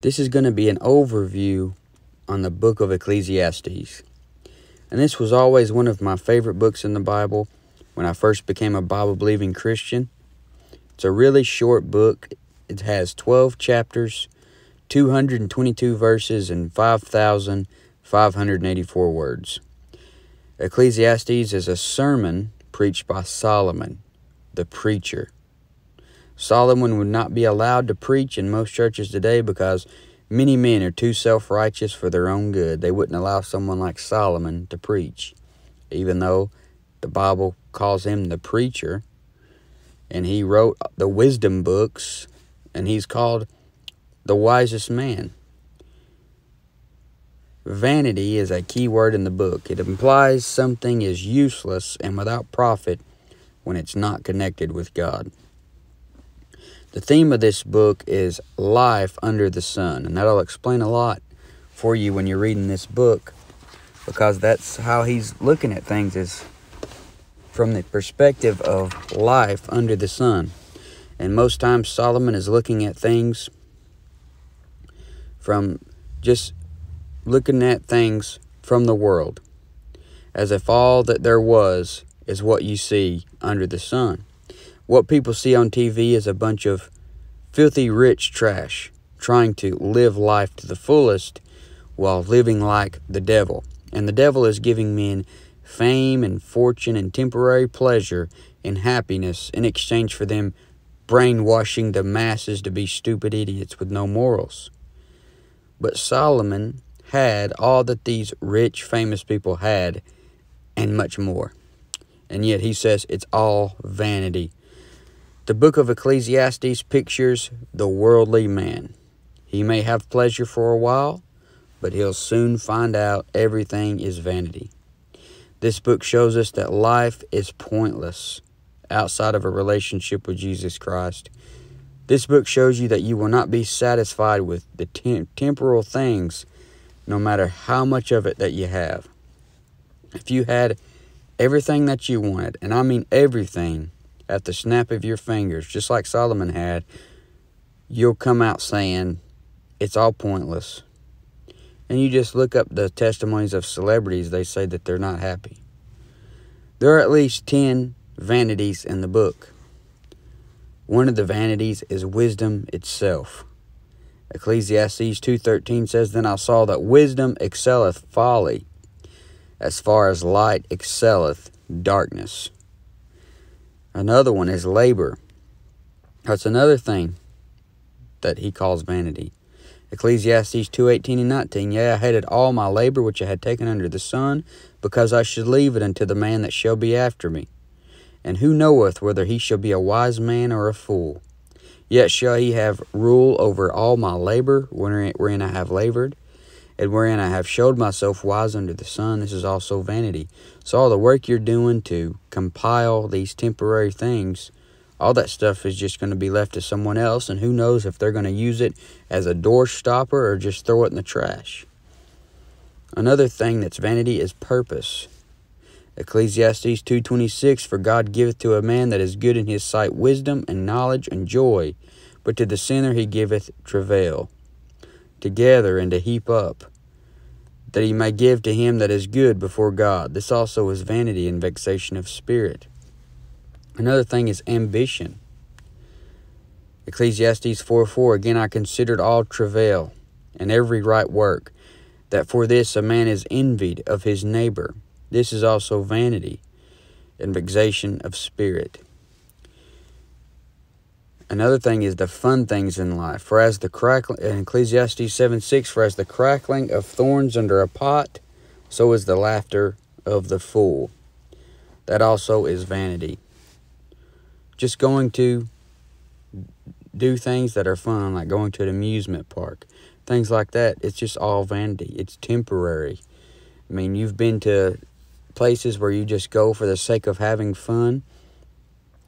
This is going to be an overview on the book of Ecclesiastes. And this was always one of my favorite books in the Bible when I first became a Bible-believing Christian. It's a really short book. It has 12 chapters, 222 verses, and 5,584 words. Ecclesiastes is a sermon preached by Solomon, the preacher. Solomon would not be allowed to preach in most churches today because many men are too self-righteous for their own good. They wouldn't allow someone like Solomon to preach, even though the Bible calls him the preacher. And he wrote the wisdom books, and he's called the wisest man. Vanity is a key word in the book. It implies something is useless and without profit when it's not connected with God. The theme of this book is life under the sun, and that'll explain a lot for you when you're reading this book, because that's how he's looking at things, is from the perspective of life under the sun. And most times Solomon is looking at things from just looking at things from the world, as if all that there was is what you see under the sun. What people see on TV is a bunch of filthy rich trash trying to live life to the fullest while living like the devil. And the devil is giving men fame and fortune and temporary pleasure and happiness in exchange for them brainwashing the masses to be stupid idiots with no morals. But Solomon had all that these rich, famous people had and much more. And yet he says it's all vanity. The book of Ecclesiastes pictures the worldly man. He may have pleasure for a while, but he'll soon find out everything is vanity. This book shows us that life is pointless outside of a relationship with Jesus Christ. This book shows you that you will not be satisfied with the temporal things, no matter how much of it that you have. If you had everything that you wanted, and I mean everything, at the snap of your fingers, just like Solomon had, you'll come out saying, it's all pointless. And you just look up the testimonies of celebrities, they say that they're not happy. There are at least 10 vanities in the book. One of the vanities is wisdom itself. Ecclesiastes 2:13 says, Then I saw that wisdom excelleth folly, as far as light excelleth darkness. Another one is labor. That's another thing that he calls vanity. Ecclesiastes 2:18 and 19. Yea, I hated all my labor which I had taken under the sun, because I should leave it unto the man that shall be after me. And who knoweth whether he shall be a wise man or a fool? Yet shall he have rule over all my labor, wherein I have labored, and wherein I have showed myself wise under the sun. This is also vanity. So all the work you're doing to compile these temporary things, all that stuff is just going to be left to someone else, and who knows if they're going to use it as a door stopper or just throw it in the trash. Another thing that's vanity is purpose. Ecclesiastes 2:26, For God giveth to a man that is good in his sight wisdom and knowledge and joy, but to the sinner he giveth travail. Together and to heap up, that he may give to him that is good before God. This also is vanity and vexation of spirit. Another thing is ambition. Ecclesiastes 4:4, Again I considered all travail and every right work, that for this a man is envied of his neighbor. This is also vanity and vexation of spirit. Another thing is the fun things in life. For as the crackling, in Ecclesiastes 7:6, For as the crackling of thorns under a pot, so is the laughter of the fool. That also is vanity. Just going to do things that are fun, like going to an amusement park, things like that, it's just all vanity. It's temporary. I mean, you've been to places where you just go for the sake of having fun.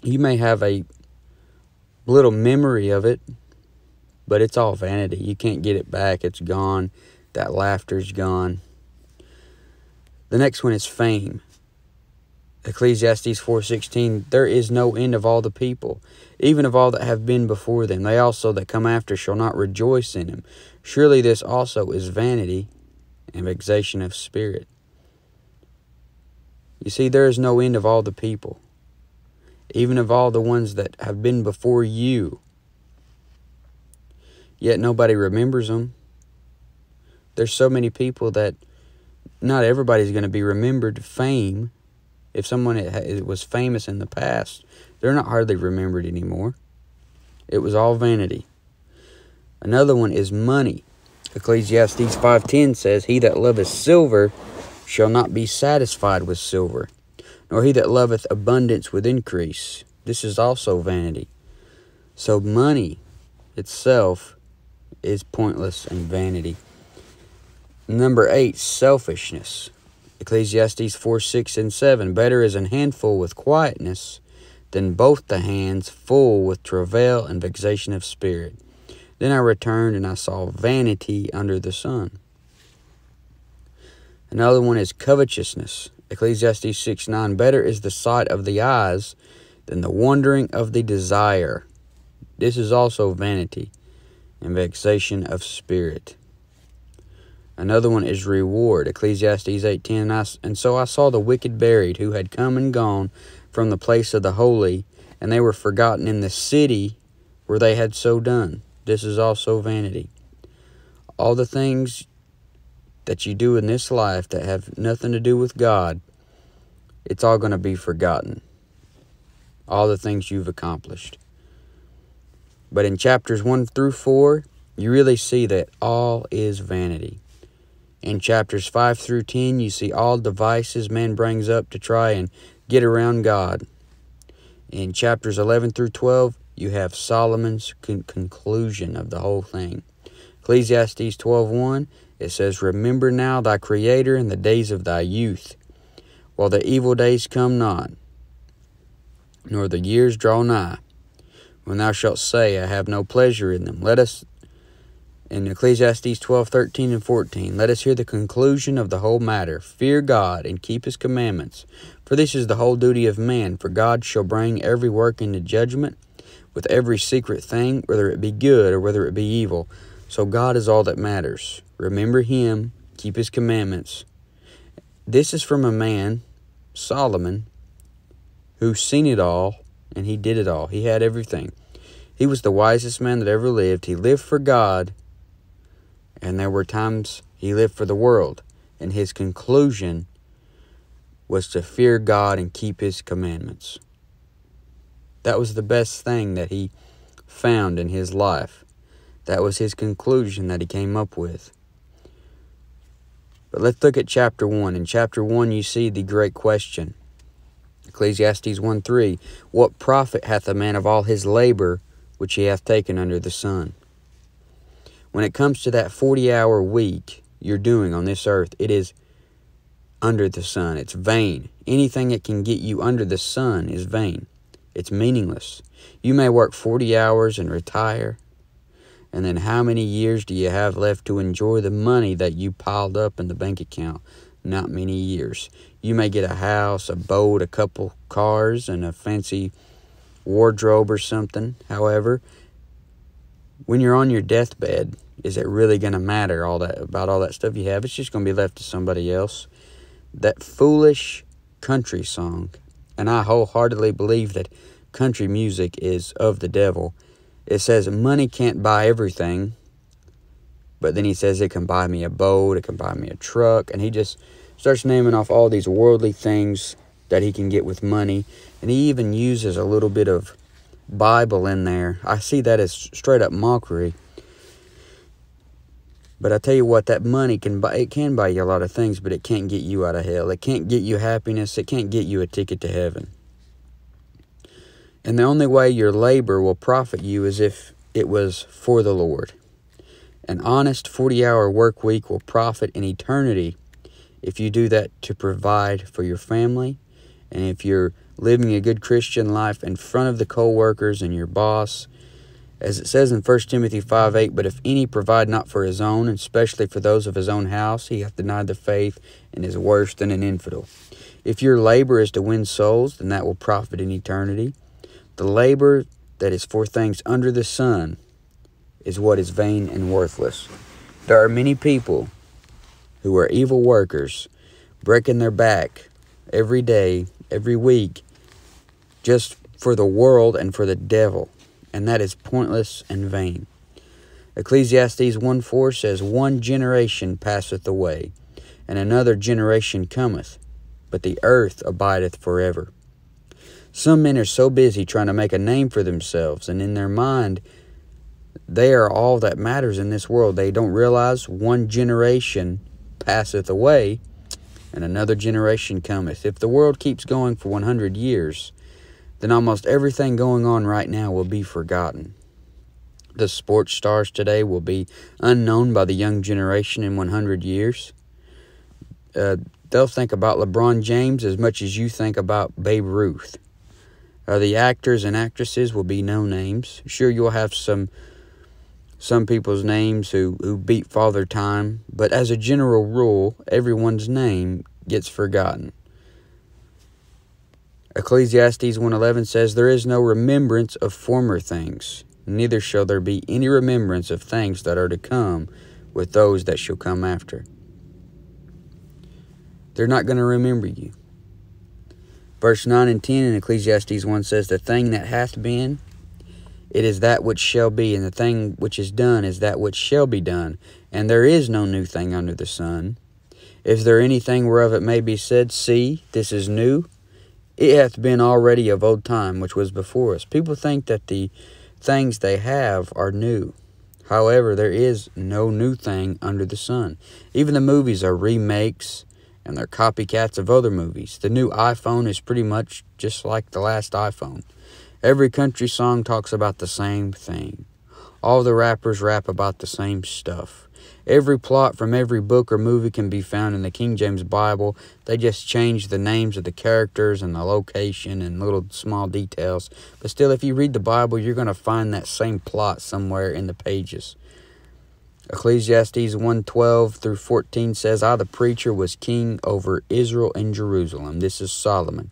You may have a little memory of it, but it's all vanity. You can't get it back. It's gone. That laughter's gone. The next one is fame. Ecclesiastes 4:16, There is no end of all the people, even of all that have been before them. They also that come after shall not rejoice in him. Surely this also is vanity and vexation of spirit. You see, there is no end of all the people, even of all the ones that have been before you. Yet nobody remembers them. There's so many people that not everybody's going to be remembered. Fame, if someone was famous in the past, they're not hardly remembered anymore. It was all vanity. Another one is money. Ecclesiastes 5:10 says, "He that loveth silver shall not be satisfied with silver, nor he that loveth abundance with increase." This is also vanity. So money itself is pointless and vanity. Number 8, selfishness. Ecclesiastes 4:6-7. "Better is an handful with quietness than both the hands full with travail and vexation of spirit. Then I returned and I saw vanity under the sun." Another one is covetousness. Ecclesiastes 6:9. "Better is the sight of the eyes than the wandering of the desire." This is also vanity and vexation of spirit. Another one is reward. Ecclesiastes 8:10. "And so I saw the wicked buried, who had come and gone from the place of the holy, and they were forgotten in the city where they had so done." This is also vanity. All the things that you do in this life that have nothing to do with God, it's all going to be forgotten. All the things you've accomplished. But in chapters 1 through 4, you really see that all is vanity. In chapters 5 through 10, you see all devices man brings up to try and get around God. In chapters 11 through 12, you have Solomon's conclusion of the whole thing. Ecclesiastes 12:1, it says, "Remember now thy Creator in the days of thy youth, while the evil days come not, nor the years draw nigh, when thou shalt say, I have no pleasure in them." Let us, in Ecclesiastes 12:13 and 14, "Let us hear the conclusion of the whole matter. Fear God and keep his commandments, for this is the whole duty of man. For God shall bring every work into judgment, with every secret thing, whether it be good or whether it be evil." So God is all that matters. Remember him, keep his commandments. This is from a man, Solomon, who's seen it all, and he did it all. He had everything. He was the wisest man that ever lived. He lived for God, and there were times he lived for the world. And his conclusion was to fear God and keep his commandments. That was the best thing that he found in his life. That was his conclusion that he came up with. But let's look at chapter 1. In chapter 1, you see the great question. Ecclesiastes 1:3, "What profit hath a man of all his labor which he hath taken under the sun?" When it comes to that 40-hour week you're doing on this earth, it is under the sun. It's vain. Anything that can get you under the sun is vain. It's meaningless. You may work 40 hours and retire, and then how many years do you have left to enjoy the money that you piled up in the bank account? Not many years. You may get a house, a boat, a couple cars, and a fancy wardrobe or something. However, when you're on your deathbed, is it really going to matter all that stuff you have? It's just going to be left to somebody else. That foolish country song, and I wholeheartedly believe that country music is of the devil. It says, "Money can't buy everything." But then he says, "It can buy me a boat, it can buy me a truck." And he just starts naming off all these worldly things that he can get with money. And he even uses a little bit of Bible in there. I see that as straight up mockery. But I tell you what, that money can buy you a lot of things, but it can't get you out of hell. It can't get you happiness. It can't get you a ticket to heaven. And the only way your labor will profit you is if it was for the Lord. An honest 40-hour work week will profit in eternity if you do that to provide for your family, and if you're living a good Christian life in front of the co-workers and your boss. As it says in 1 Timothy 5:8, "But if any provide not for his own, and especially for those of his own house, he hath denied the faith and is worse than an infidel." If your labor is to win souls, then that will profit in eternity. The labor that is for things under the sun is what is vain and worthless. There are many people who are evil workers, breaking their back every day, every week, just for the world and for the devil, and that is pointless and vain. Ecclesiastes 1:4 says, "One generation passeth away, and another generation cometh, but the earth abideth forever." Some men are so busy trying to make a name for themselves, and in their mind, they are all that matters in this world. They don't realize one generation passeth away, and another generation cometh. If the world keeps going for 100 years, then almost everything going on right now will be forgotten. The sports stars today will be unknown by the young generation in 100 years. They'll think about LeBron James as much as you think about Babe Ruth. The actors and actresses will be no names. Sure, you'll have some people's names who beat Father Time, but as a general rule, everyone's name gets forgotten. Ecclesiastes 1:11 says, "There is no remembrance of former things, neither shall there be any remembrance of things that are to come with those that shall come after." They're not going to remember you. Verse 9 and 10 in Ecclesiastes 1 says, "The thing that hath been, it is that which shall be, and the thing which is done is that which shall be done, and there is no new thing under the sun. Is there anything whereof it may be said, See, this is new? It hath been already of old time, which was before us." People think that the things they have are new. However, there is no new thing under the sun. Even the movies are remakes, and they're copycats of other movies. The new iPhone is pretty much just like the last iPhone. Every country song talks about the same thing. All the rappers rap about the same stuff. Every plot from every book or movie can be found in the King James Bible. They just change the names of the characters and the location and little small details. But still, if you read the Bible, you're going to find that same plot somewhere in the pages. Ecclesiastes 1:12 through 14 says, "I, the preacher, was king over Israel and Jerusalem." This is Solomon.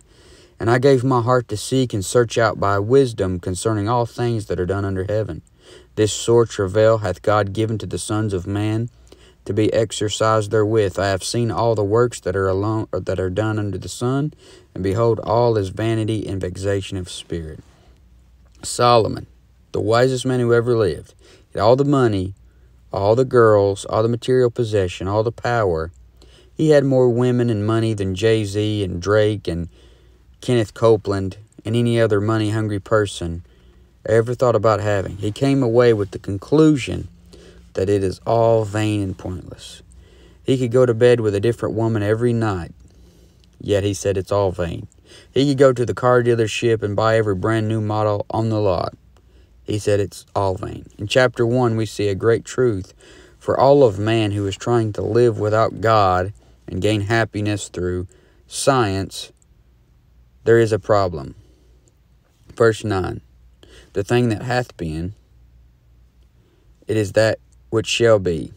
"And I gave my heart to seek and search out by wisdom concerning all things that are done under heaven. This sore travail hath God given to the sons of man to be exercised therewith. I have seen all the works that are alone, or that are done under the sun, and behold, all is vanity and vexation of spirit." Solomon, the wisest man who ever lived, had all the money, all the girls, all the material possession, all the power. He had more women and money than Jay-Z and Drake and Kenneth Copeland and any other money-hungry person ever thought about having. He came away with the conclusion that it is all vain and pointless. He could go to bed with a different woman every night, yet he said it's all vain. He could go to the car dealership and buy every brand new model on the lot. He said it's all vain. In chapter 1, we see a great truth for all of man who is trying to live without God and gain happiness through science. There is a problem. Verse 9, "The thing that hath been, it is that which shall be,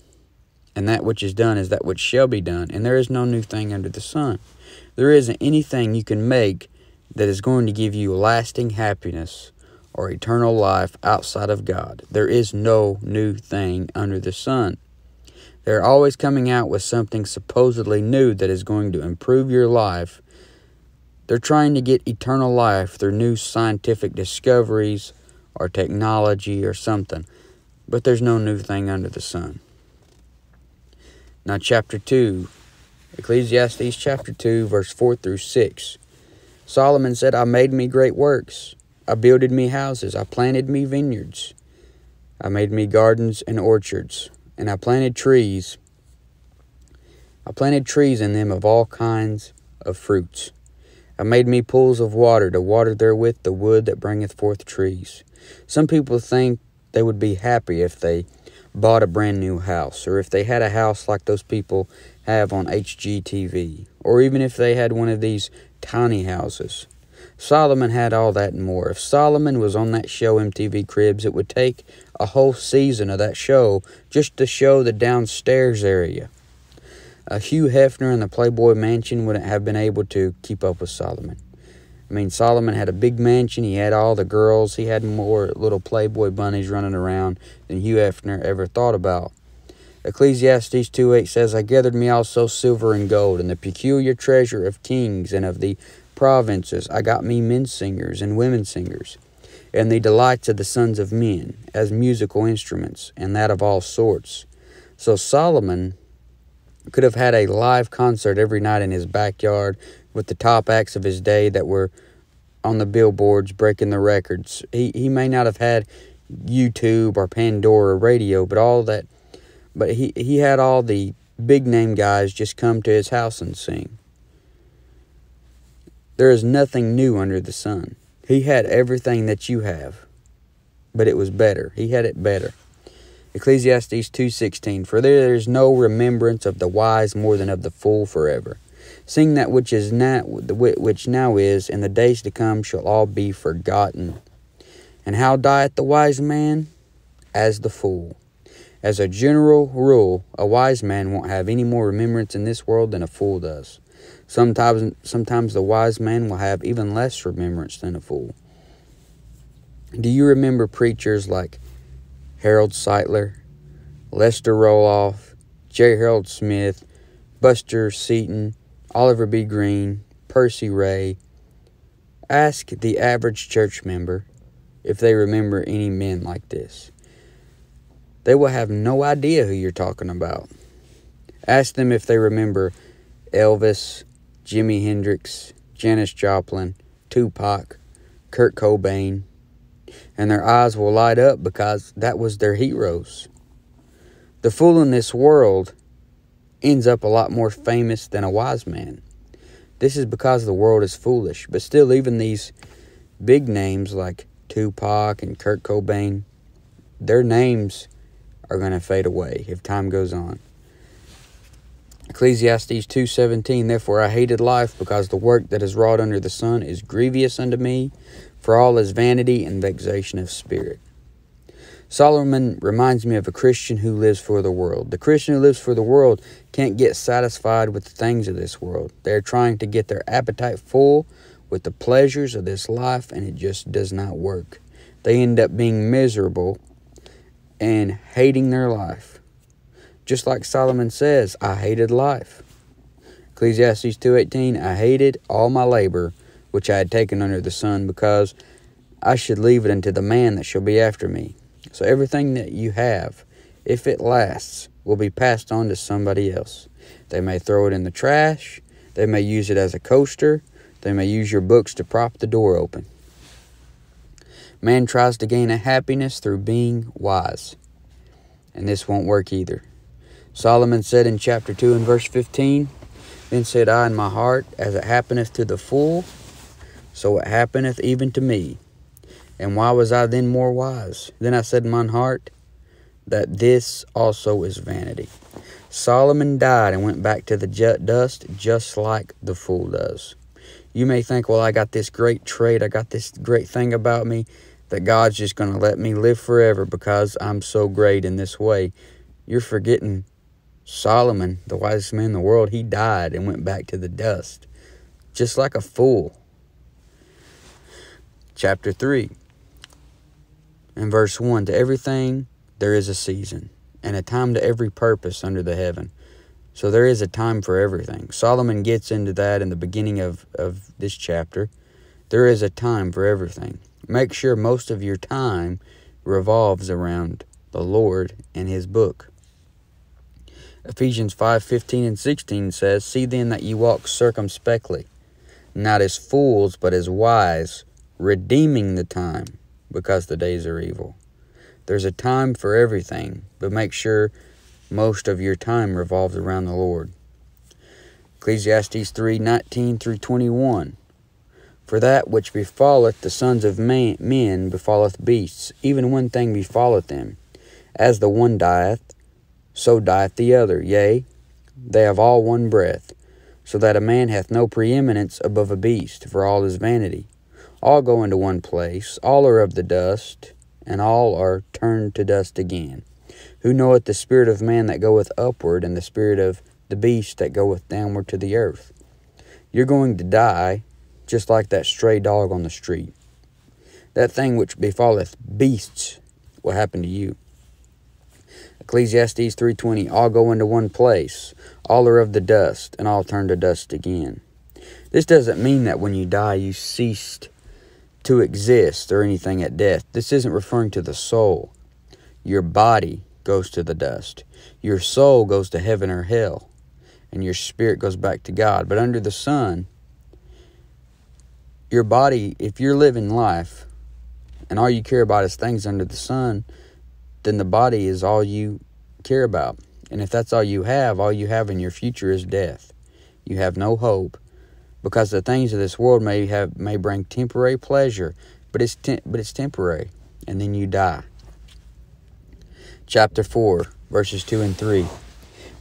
and that which is done is that which shall be done, and there is no new thing under the sun." There isn't anything you can make that is going to give you lasting happiness or eternal life outside of God. There is no new thing under the sun. They're always coming out with something supposedly new that is going to improve your life. They're trying to get eternal life through new scientific discoveries or technology or something. But there's no new thing under the sun. Now chapter 2, Ecclesiastes chapter 2, verse 4 through 6. Solomon said, "I made me great works. I builded me houses. I planted me vineyards. I made me gardens and orchards. And I planted trees. I planted trees in them of all kinds of fruits. I made me pools of water to water therewith the wood that bringeth forth trees." Some people think they would be happy if they bought a brand new house, or if they had a house like those people have on HGTV, or even if they had one of these tiny houses. Solomon had all that and more. If Solomon was on that show MTV Cribs, it would take a whole season of that show just to show the downstairs area. Hugh Hefner and the Playboy Mansion wouldn't have been able to keep up with Solomon. I mean, Solomon had a big mansion. He had all the girls. He had more little Playboy bunnies running around than Hugh Hefner ever thought about. Ecclesiastes 2:8 says, I gathered me also silver and gold, and the peculiar treasure of kings and of the provinces. I got me men singers and women singers, and the delights of the sons of men, as musical instruments, and that of all sorts. So Solomon could have had a live concert every night in his backyard with the top acts of his day that were on the billboards breaking the records. He may not have had YouTube or Pandora Radio, but all that, but he had all the big name guys just come to his house and sing. There is nothing new under the sun. He had everything that you have, but it was better. He had it better. Ecclesiastes 2:16, for there is no remembrance of the wise more than of the fool forever. Seeing that which now is, and the days to come shall all be forgotten. And how dieth the wise man? As the fool. As a general rule, a wise man won't have any more remembrance in this world than a fool does. Sometimes the wise man will have even less remembrance than a fool. Do you remember preachers like Harold Seitler, Lester Roloff, J. Harold Smith, Buster Seaton, Oliver B. Green, Percy Ray? Ask the average church member if they remember any men like this. They will have no idea who you're talking about. Ask them if they remember Elvis, Jimi Hendrix, Janis Joplin, Tupac, Kurt Cobain, and their eyes will light up because that was their heroes. The fool in this world ends up a lot more famous than a wise man. This is because the world is foolish, but still even these big names like Tupac and Kurt Cobain, their names are going to fade away if time goes on. Ecclesiastes 2:17, therefore I hated life, because the work that is wrought under the sun is grievous unto me, for all is vanity and vexation of spirit. Solomon reminds me of a Christian who lives for the world. The Christian who lives for the world can't get satisfied with the things of this world. They're trying to get their appetite full with the pleasures of this life, and it just does not work. They end up being miserable and hating their life. Just like Solomon says, I hated life. Ecclesiastes 2:18, I hated all my labor which I had taken under the sun, because I should leave it unto the man that shall be after me. So everything that you have, if it lasts, will be passed on to somebody else. They may throw it in the trash. They may use it as a coaster. They may use your books to prop the door open. Man tries to gain a happiness through being wise, and this won't work either. Solomon said in chapter 2 and verse 15, Then said I in my heart, as it happeneth to the fool, so it happeneth even to me. And why was I then more wise? Then I said in mine heart, that this also is vanity. Solomon died and went back to the dust, just like the fool does. You may think, well, I got this great trait, I got this great thing about me, that God's just going to let me live forever because I'm so great in this way. You're forgetting Solomon, the wisest man in the world. He died and went back to the dust, just like a fool. Chapter 3 and verse 1, to everything there is a season, and a time to every purpose under the heaven. So there is a time for everything. Solomon gets into that in the beginning of this chapter. There is a time for everything. Make sure most of your time revolves around the Lord and his book. Ephesians 5:15 and 16 says, See then that you walk circumspectly, not as fools, but as wise, redeeming the time, because the days are evil. There's a time for everything, but make sure most of your time revolves around the Lord. Ecclesiastes 3:19 through 21. For that which befalleth the sons of men befalleth beasts, even one thing befalleth them. As the one dieth, so dieth the other. Yea, they have all one breath, so that a man hath no preeminence above a beast, for all is vanity. All go into one place, all are of the dust, and all are turned to dust again. Who knoweth the spirit of man that goeth upward, and the spirit of the beast that goeth downward to the earth? You're going to die, just like that stray dog on the street. That thing which befalleth beasts will happen to you. Ecclesiastes 3:20, all go into one place, all are of the dust, and all turn to dust again. This doesn't mean that when you die, you ceased to exist or anything at death. This isn't referring to the soul. Your body goes to the dust. Your soul goes to heaven or hell, and your spirit goes back to God. But under the sun, your body, if you're living life, and all you care about is things under the sun, then the body is all you care about. And if that's all you have in your future is death. You have no hope, because the things of this world may bring temporary pleasure, but it's temporary, and then you die. Chapter 4, verses 2 and 3.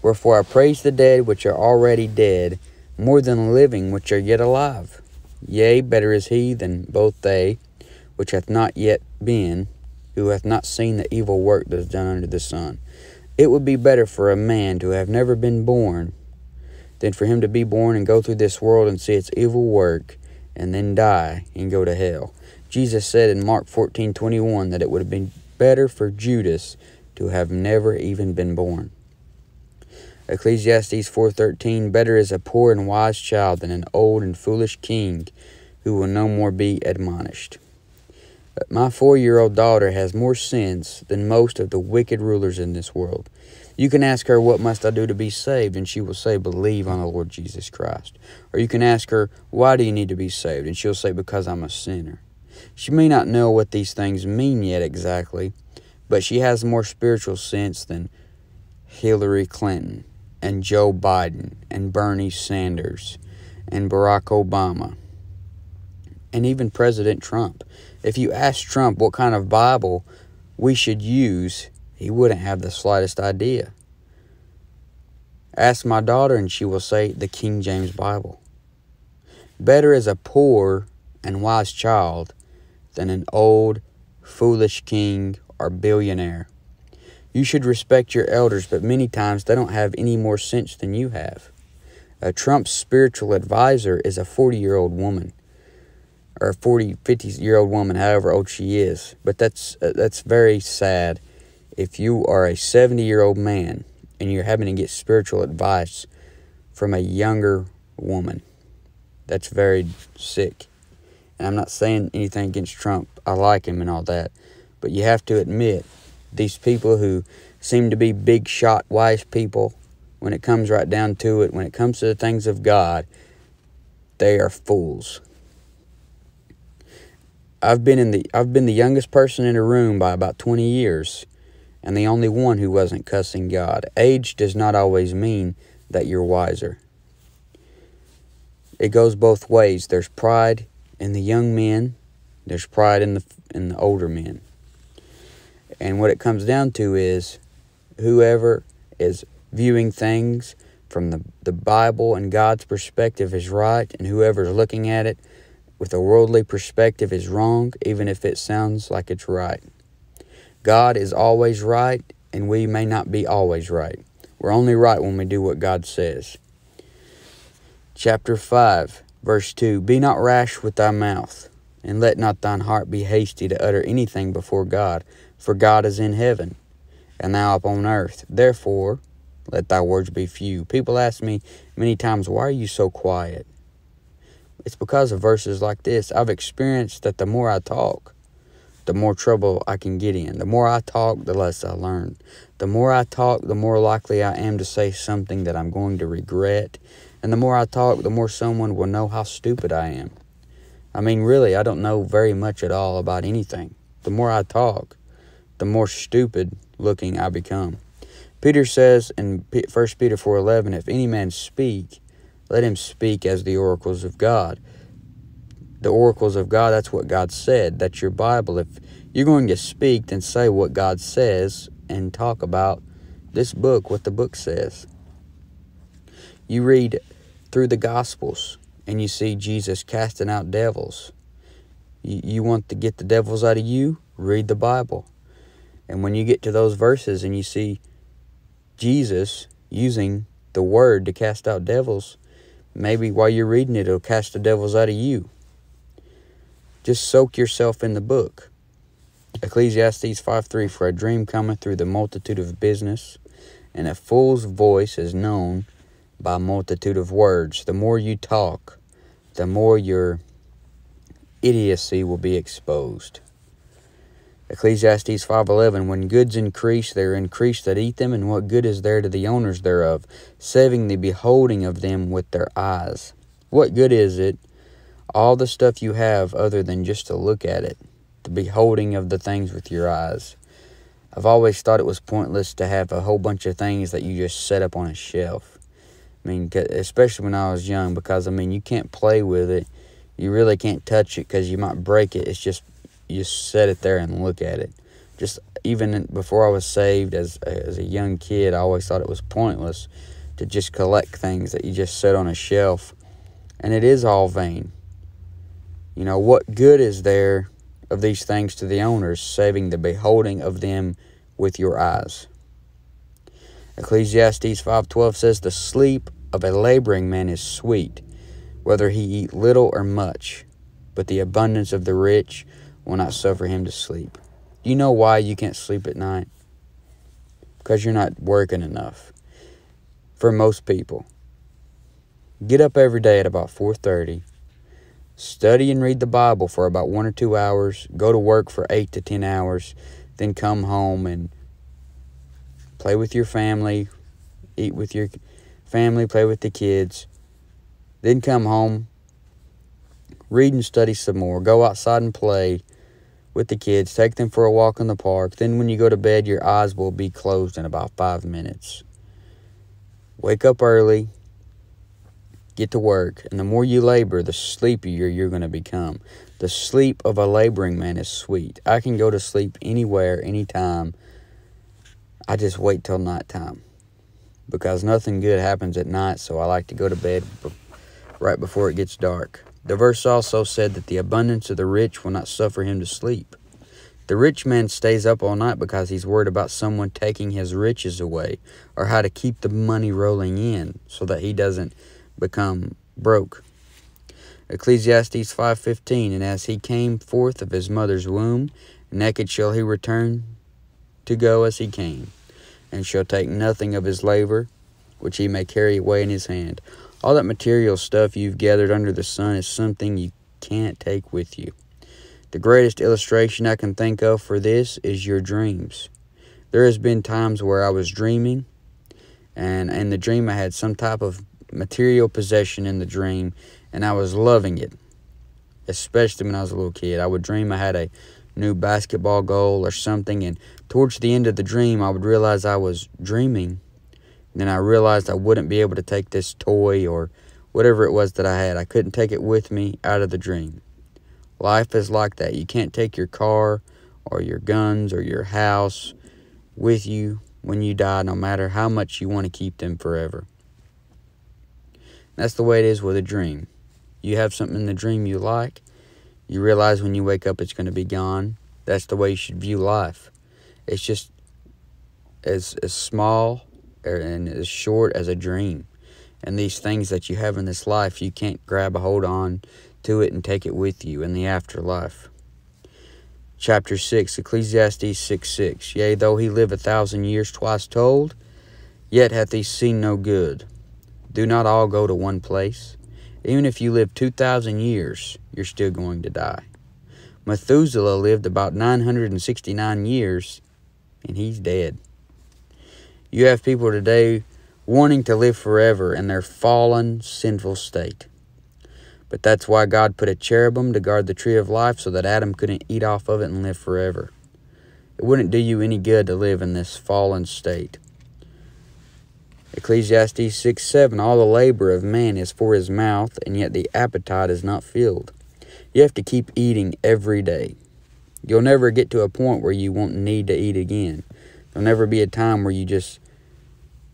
Wherefore I praise the dead which are already dead, more than living which are yet alive. Yea, better is he than both they which hath not yet been, who hath not seen the evil work that is done under the sun. It would be better for a man to have never been born than for him to be born and go through this world and see its evil work and then die and go to hell. Jesus said in Mark 14:21 that it would have been better for Judas to have never even been born. Ecclesiastes 4:13, better is a poor and wise child than an old and foolish king who will no more be admonished. But my 4-year-old daughter has more sense than most of the wicked rulers in this world. You can ask her, what must I do to be saved? And she will say, believe on the Lord Jesus Christ. Or you can ask her, why do you need to be saved? And she'll say, because I'm a sinner. She may not know what these things mean yet exactly, but she has more spiritual sense than Hillary Clinton and Joe Biden and Bernie Sanders and Barack Obama and even President Trump. If you ask Trump what kind of Bible we should use, he wouldn't have the slightest idea. Ask my daughter and she will say the King James Bible. Better is a poor and wise child than an old, foolish king or billionaire. You should respect your elders, but many times they don't have any more sense than you have. Trump's spiritual advisor is a 40-year-old woman, or a 40, 50-year-old woman, however old she is. But that's very sad. If you are a 70-year-old man and you're having to get spiritual advice from a younger woman, that's very sick. And I'm not saying anything against Trump. I like him and all that. But you have to admit, these people who seem to be big shot wise people, when it comes right down to it, when it comes to the things of God, they are fools. I've been the youngest person in a room by about 20 years. And the only one who wasn't cussing God. Age does not always mean that you're wiser. It goes both ways. There's pride in the young men. There's pride in the older men. And what it comes down to is whoever is viewing things from the Bible and God's perspective is right. And whoever's looking at it with a worldly perspective is wrong, even if it sounds like it's right. God is always right, and we may not be always right. We're only right when we do what God says. Chapter 5, verse 2, be not rash with thy mouth, and let not thine heart be hasty to utter anything before God, for God is in heaven, and thou upon earth. Therefore, let thy words be few. People ask me many times, why are you so quiet? It's because of verses like this. I've experienced that the more I talk, the more trouble I can get in. The more I talk, the less I learn. The more I talk, the more likely I am to say something that I'm going to regret. And the more I talk, the more someone will know how stupid I am. I mean, really, I don't know very much at all about anything. The more I talk, the more stupid looking I become. Peter says in 1 Peter 4:11, if any man speak, let him speak as the oracles of God. The oracles of God, that's what God said. That's your Bible. If you're going to speak, then say what God says and talk about this book, what the book says. You read through the Gospels and you see Jesus casting out devils. You want to get the devils out of you? Read the Bible. And when you get to those verses and you see Jesus using the word to cast out devils, maybe while you're reading it, it'll cast the devils out of you. Just soak yourself in the book. Ecclesiastes 5:3, for a dream cometh through the multitude of business, and a fool's voice is known by multitude of words. The more you talk, the more your idiocy will be exposed. Ecclesiastes 5:11, when goods increase, there increase that eat them, and what good is there to the owners thereof, saving the beholding of them with their eyes? What good is it, all the stuff you have, other than just to look at it, the beholding of the things with your eyes? I've always thought it was pointless to have a whole bunch of things that you just set up on a shelf. I mean, especially when I was young, because, I mean, you can't play with it. You really can't touch it because you might break it. It's just, you set it there and look at it. Just even before I was saved, as a young kid, I always thought it was pointless to just collect things that you just set on a shelf. And it is all vain. You know, what good is there of these things to the owners, saving the beholding of them with your eyes? Ecclesiastes 5:12 says, the sleep of a laboring man is sweet, whether he eat little or much, but the abundance of the rich will not suffer him to sleep. Do you know why you can't sleep at night? Because you're not working enough. For most people, get up every day at about 4:30, study and read the Bible for about 1 or 2 hours, go to work for 8 to 10 hours, then come home and play with your family, eat with your family, play with the kids, then come home, read and study some more, go outside and play with the kids, take them for a walk in the park. Then when you go to bed, your eyes will be closed in about 5 minutes. Wake up early, get to work, and the more you labor, the sleepier you're going to become. The sleep of a laboring man is sweet. I can go to sleep anywhere, anytime. I just wait till nighttime, because nothing good happens at night, so I like to go to bed right before it gets dark. The verse also said that the abundance of the rich will not suffer him to sleep. The rich man stays up all night because he's worried about someone taking his riches away, or how to keep the money rolling in so that he doesn't become broke. Ecclesiastes 5:15, and as he came forth of his mother's womb, naked shall he return to go as he came, and shall take nothing of his labor, which he may carry away in his hand. All that material stuff you've gathered under the sun is something you can't take with you. The greatest illustration I can think of for this is your dreams. There has been times where I was dreaming, and in the dream I had some type of material possession in the dream, and I was loving it. Especially when I was a little kid, I would dream I had a new basketball goal or something, and towards the end of the dream I would realize I was dreaming. And then I realized I wouldn't be able to take this toy or whatever it was that I had. I couldn't take it with me out of the dream. Life is like that. You can't take your car or your guns or your house with you when you die, no matter how much you want to keep them forever. That's the way it is with a dream. You have something in the dream you like. You realize when you wake up it's going to be gone. That's the way you should view life. It's just as small and as short as a dream. And these things that you have in this life, you can't grab a hold on to it and take it with you in the afterlife. Chapter 6, Ecclesiastes 6:6. Yea, though he live 1,000 years twice told, yet hath he seen no good. Do not all go to one place. Even if you live 2,000 years, you're still going to die. Methuselah lived about 969 years, and he's dead. You have people today wanting to live forever in their fallen, sinful state. But that's why God put a cherubim to guard the tree of life, so that Adam couldn't eat off of it and live forever. It wouldn't do you any good to live in this fallen state. Ecclesiastes 6:7, all the labor of man is for his mouth, and yet the appetite is not filled. You have to keep eating every day. You'll never get to a point where you won't need to eat again. There'll never be a time where you just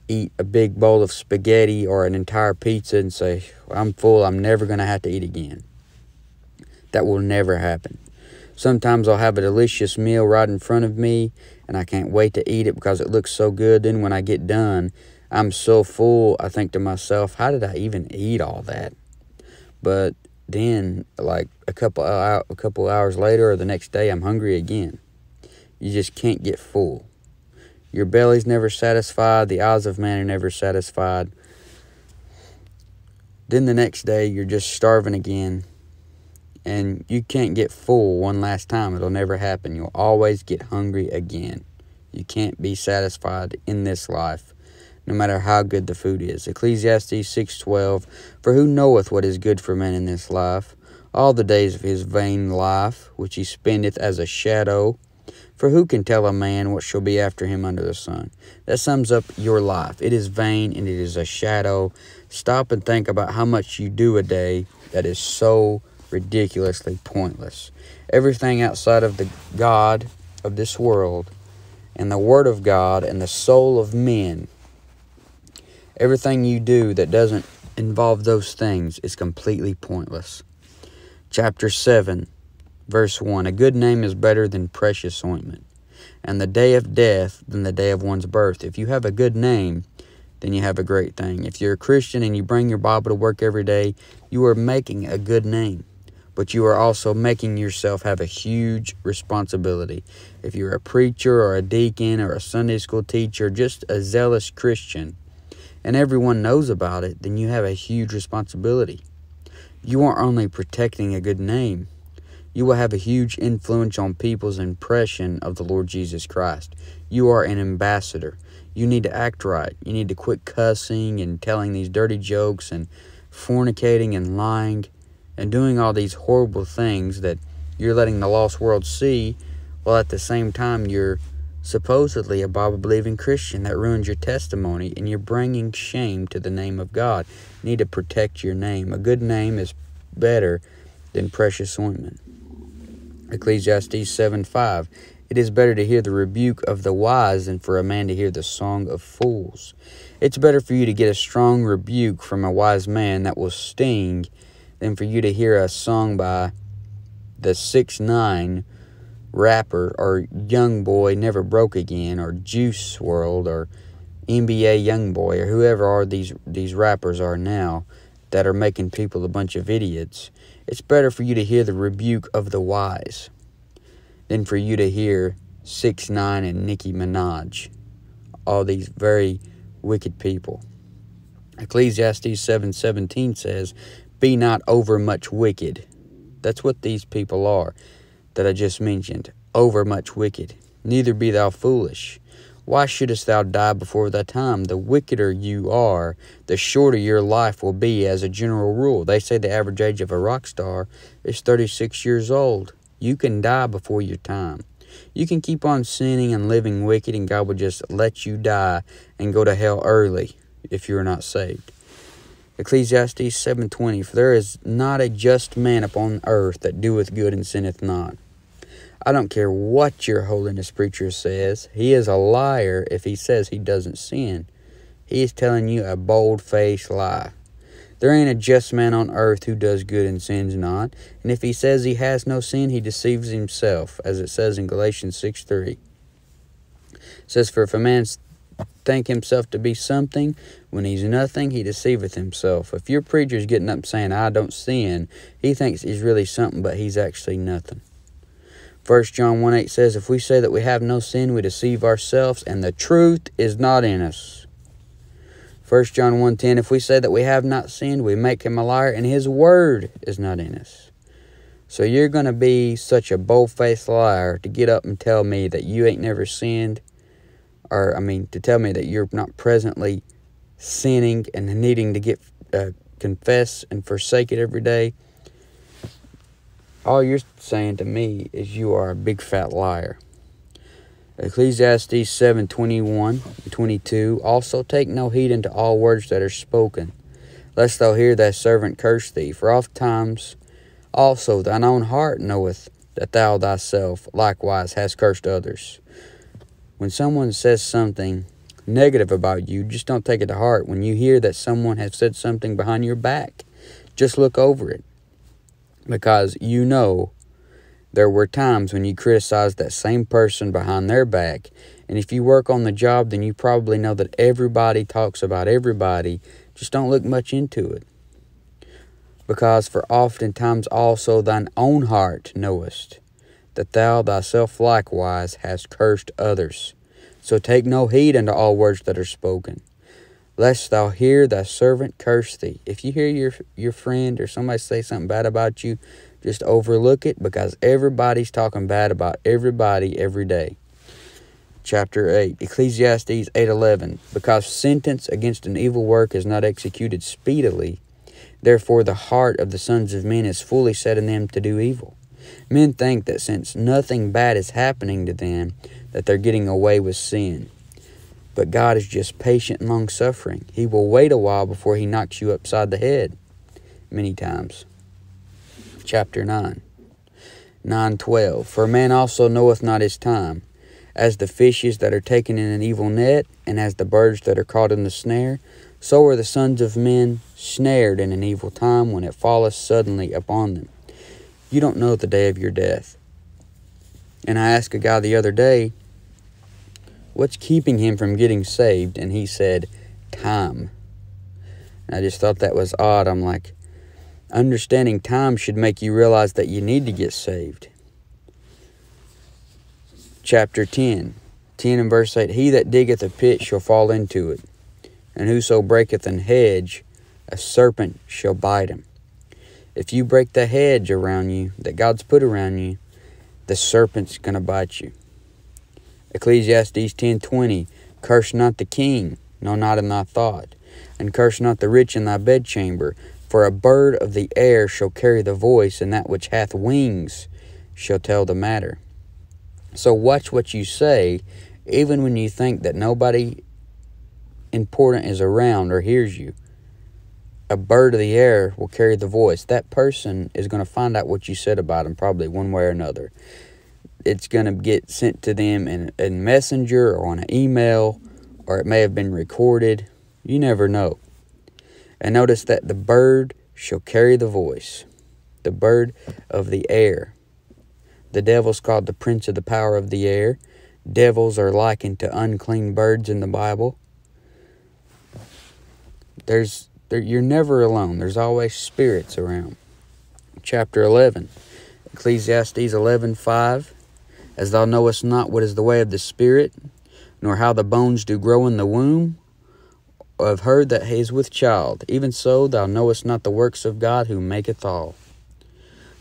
eat a big bowl of spaghetti or an entire pizza and say, I'm full, I'm never going to have to eat again. That will never happen. Sometimes I'll have a delicious meal right in front of me, and I can't wait to eat it because it looks so good. Then when I get done, I'm so full, I think to myself, how did I even eat all that? But then, like a couple hours later or the next day, I'm hungry again. You just can't get full. Your belly's never satisfied. The eyes of man are never satisfied. Then the next day, you're just starving again. And you can't get full one last time. It'll never happen. You'll always get hungry again. You can't be satisfied in this life, no matter how good the food is. Ecclesiastes 6:12, for who knoweth what is good for man in this life? All the days of his vain life, which he spendeth as a shadow. For who can tell a man what shall be after him under the sun? That sums up your life. It is vain and it is a shadow. Stop and think about how much you do a day that is so ridiculously pointless. Everything outside of the God of this world and the Word of God and the soul of men, everything you do that doesn't involve those things is completely pointless. Chapter 7, verse 1, a good name is better than precious ointment, and the day of death than the day of one's birth. If you have a good name, then you have a great thing. If you're a Christian and you bring your Bible to work every day, you are making a good name, but you are also making yourself have a huge responsibility. If you're a preacher or a deacon or a Sunday school teacher, just a zealous Christian, and everyone knows about it, then you have a huge responsibility. You aren't only protecting a good name, you will have a huge influence on people's impression of the Lord Jesus Christ. You are an ambassador. You need to act right. You need to quit cussing and telling these dirty jokes and fornicating and lying and doing all these horrible things that you're letting the lost world see, while at the same time you're supposedly a Bible-believing Christian. That ruins your testimony, and you're bringing shame to the name of God. You need to protect your name. A good name is better than precious ointment. Ecclesiastes 7:5. It is better to hear the rebuke of the wise than for a man to hear the song of fools. It's better for you to get a strong rebuke from a wise man that will sting than for you to hear a song by the 6ix9ine rapper or Young Boy Never Broke Again or Juice WRLD or NBA YoungBoy or whoever are these rappers are now that are making people a bunch of idiots. It's better for you to hear the rebuke of the wise than for you to hear 6ix9ine and Nicki Minaj, all these very wicked people. Ecclesiastes 7:17 says, be not overmuch wicked. That's what these people are that I just mentioned, overmuch wicked. Neither be thou foolish. Why shouldest thou die before thy time? The wickeder you are, the shorter your life will be as a general rule. They say the average age of a rock star is 36 years old. You can die before your time. You can keep on sinning and living wicked, and God will just let you die and go to hell early if you are not saved. Ecclesiastes 7:20, for there is not a just man upon earth that doeth good and sinneth not. I don't care what your holiness preacher says. He is a liar if he says he doesn't sin. He is telling you a bold-faced lie. There ain't a just man on earth who does good and sins not. And if he says he has no sin, he deceives himself, as it says in Galatians 6:3. It says, for if a man think himself to be something, when he's nothing, he deceiveth himself. If your preacher's getting up saying, I don't sin, he thinks he's really something, but he's actually nothing. 1 John 1:8 says, if we say that we have no sin, we deceive ourselves, and the truth is not in us. 1 John 1:10, if we say that we have not sinned, we make him a liar, and his word is not in us. So you're going to be such a bold-faced liar to get up and tell me that you ain't never sinned, or, to tell me that you're not presently sinning and needing to get confess and forsake it every day. All you're saying to me is you are a big, fat liar. Ecclesiastes 7:21-22, also take no heed unto all words that are spoken, lest thou hear thy servant curse thee. For oft times also thine own heart knoweth that thou thyself likewise hast cursed others. When someone says something negative about you, just don't take it to heart. When you hear that someone has said something behind your back, just look over it, because you know there were times when you criticized that same person behind their back. And if you work on the job, then you probably know that everybody talks about everybody. Just don't look much into it. Because for oftentimes also thine own heart knowest that thou thyself likewise hast cursed others. So take no heed unto all words that are spoken, lest thou hear thy servant curse thee. If you hear your friend or somebody say something bad about you, just overlook it, because everybody's talking bad about everybody every day. Chapter 8, Ecclesiastes 8:11. Because sentence against an evil work is not executed speedily, therefore the heart of the sons of men is fully set in them to do evil. Men think that since nothing bad is happening to them, that they're getting away with sin. But God is just patient and long-suffering. He will wait a while before he knocks you upside the head many times. Chapter 9, 9:12. For man also knoweth not his time, as the fishes that are taken in an evil net, and as the birds that are caught in the snare, so are the sons of men snared in an evil time, when it falleth suddenly upon them. You don't know the day of your death. And I asked a guy the other day, what's keeping him from getting saved? And he said, time. And I just thought that was odd. I'm like, understanding time should make you realize that you need to get saved. Chapter 10 and verse 8, he that diggeth a pit shall fall into it, and whoso breaketh an hedge, a serpent shall bite him. If you break the hedge around you, that God's put around you, the serpent's going to bite you. Ecclesiastes 10:20, curse not the king, no, not in thy thought, and curse not the rich in thy bedchamber, for a bird of the air shall carry the voice, and that which hath wings shall tell the matter. So watch what you say, even when you think that nobody important is around or hears you. A bird of the air will carry the voice. That person is going to find out what you said about them, probably one way or another. It's going to get sent to them in Messenger or on an email, or it may have been recorded. You never know. And notice that the bird shall carry the voice, the bird of the air. The devil's called the prince of the power of the air. Devils are likened to unclean birds in the Bible. You're never alone. There's always spirits around. Chapter 11, Ecclesiastes 11:5. As thou knowest not what is the way of the spirit, nor how the bones do grow in the womb of her that is with child, even so thou knowest not the works of God who maketh all.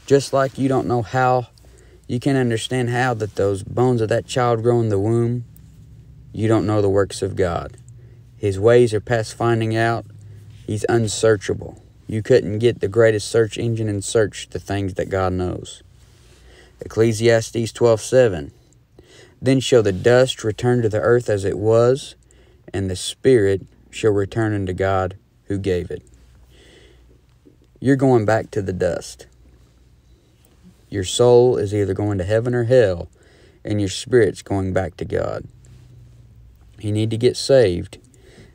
Just like you don't know how, you can't understand how that those bones of that child grow in the womb, you don't know the works of God. His ways are past finding out. He's unsearchable. You couldn't get the greatest search engine and search the things that God knows. Ecclesiastes 12:7. Then shall the dust return to the earth as it was, and the spirit shall return unto God who gave it. You're going back to the dust. Your soul is either going to heaven or hell, and your spirit's going back to God. You need to get saved.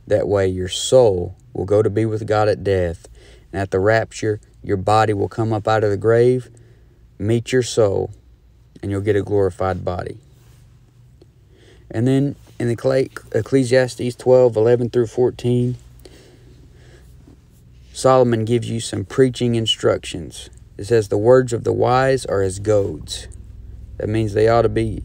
That way your soul will go to be with God at death, and at the rapture, your body will come up out of the grave, meet your soul, and you'll get a glorified body. And then in Ecclesiastes 12:11 through 14, Solomon gives you some preaching instructions. It says, the words of the wise are as goads. That means they ought to be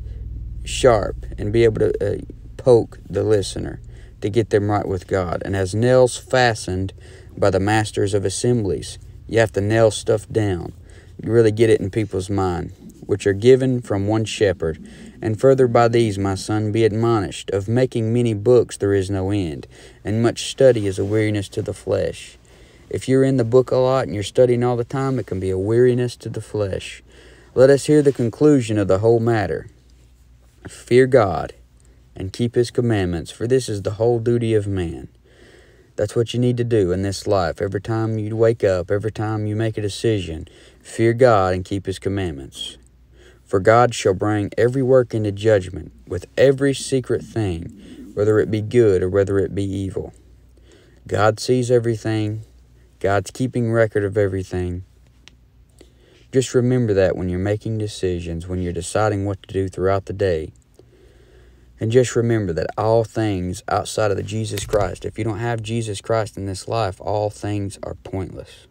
sharp and be able to poke the listener to get them right with God. And as nails fastened by the masters of assemblies, you have to nail stuff down. You really get it in people's mind, which are given from one shepherd. And further by these, my son, be admonished. Of making many books there is no end, and much study is a weariness to the flesh. If you're in the book a lot and you're studying all the time, it can be a weariness to the flesh. Let us hear the conclusion of the whole matter. Fear God and keep his commandments, for this is the whole duty of man. That's what you need to do in this life. Every time you wake up, every time you make a decision, fear God and keep his commandments. For God shall bring every work into judgment with every secret thing, whether it be good or whether it be evil. God sees everything. God's keeping record of everything. Just remember that when you're making decisions, when you're deciding what to do throughout the day. And just remember that all things outside of Jesus Christ, if you don't have Jesus Christ in this life, all things are pointless.